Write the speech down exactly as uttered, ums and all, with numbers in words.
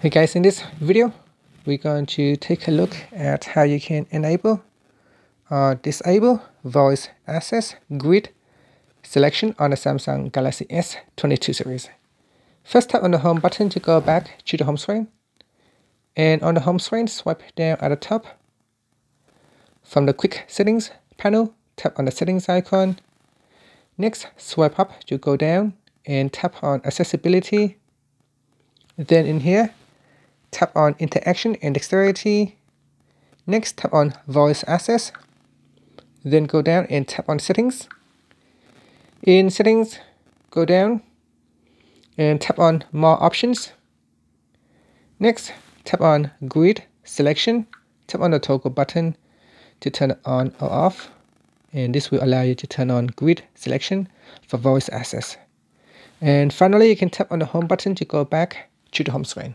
Hey guys, in this video we're going to take a look at how you can enable or disable voice access grid selection on the Samsung Galaxy S twenty-two series. First, tap on the home button to go back to the home screen, and on the home screen swipe down at the top. From the quick settings panel, tap on the settings icon. Next, swipe up to go down and tap on accessibility. Then in here, tap on interaction and dexterity. Next, tap on voice access. Then go down and tap on settings. In settings, go down and tap on more options. Next, tap on grid selection. Tap on the toggle button to turn it on or off. And this will allow you to turn on grid selection for voice access. And finally, you can tap on the home button to go back to the home screen.